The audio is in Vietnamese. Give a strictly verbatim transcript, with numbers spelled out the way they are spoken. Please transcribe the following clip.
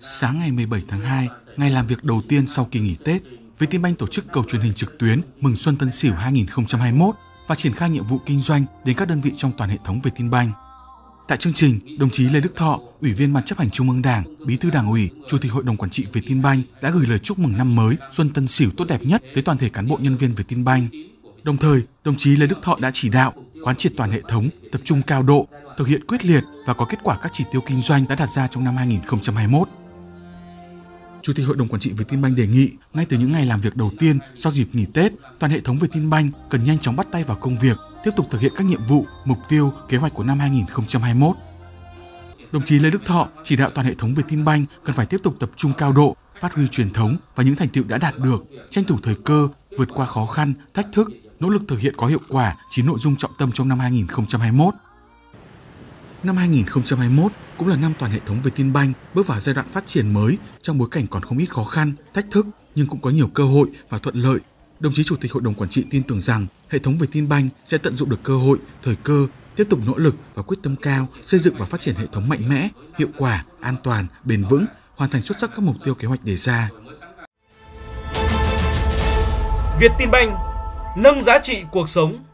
Sáng ngày mười bảy tháng hai, ngày làm việc đầu tiên sau kỳ nghỉ Tết, VietinBank tổ chức cầu truyền hình trực tuyến mừng Xuân Tân Sửu hai nghìn không trăm hai mươi mốt và triển khai nhiệm vụ kinh doanh đến các đơn vị trong toàn hệ thống VietinBank. Tại chương trình, đồng chí Lê Đức Thọ, Ủy viên Ban Chấp hành Trung ương Đảng, Bí thư Đảng ủy, Chủ tịch Hội đồng Quản trị VietinBank đã gửi lời chúc mừng năm mới Xuân Tân Sửu tốt đẹp nhất tới toàn thể cán bộ nhân viên VietinBank. Đồng thời, đồng chí Lê Đức Thọ đã chỉ đạo quán triệt toàn hệ thống, tập trung cao độ, thực hiện quyết liệt và có kết quả các chỉ tiêu kinh doanh đã đặt ra trong năm hai nghìn không trăm hai mươi mốt. Chủ tịch Hội đồng Quản trị VietinBank đề nghị, ngay từ những ngày làm việc đầu tiên sau dịp nghỉ Tết, toàn hệ thống VietinBank cần nhanh chóng bắt tay vào công việc, tiếp tục thực hiện các nhiệm vụ, mục tiêu, kế hoạch của năm hai nghìn không trăm hai mươi mốt. Đồng chí Lê Đức Thọ chỉ đạo toàn hệ thống VietinBank cần phải tiếp tục tập trung cao độ, phát huy truyền thống và những thành tựu đã đạt được, tranh thủ thời cơ, vượt qua khó khăn, thách thức, nỗ lực thực hiện có hiệu quả chín nội dung trọng tâm trong năm hai nghìn không trăm hai mươi mốt. Năm hai nghìn không trăm hai mươi mốt cũng là năm toàn hệ thống VietinBank bước vào giai đoạn phát triển mới trong bối cảnh còn không ít khó khăn, thách thức nhưng cũng có nhiều cơ hội và thuận lợi. Đồng chí Chủ tịch Hội đồng Quản trị tin tưởng rằng hệ thống VietinBank sẽ tận dụng được cơ hội, thời cơ, tiếp tục nỗ lực và quyết tâm cao xây dựng và phát triển hệ thống mạnh mẽ, hiệu quả, an toàn, bền vững, hoàn thành xuất sắc các mục tiêu kế hoạch đề ra. VietinBank nâng giá trị cuộc sống.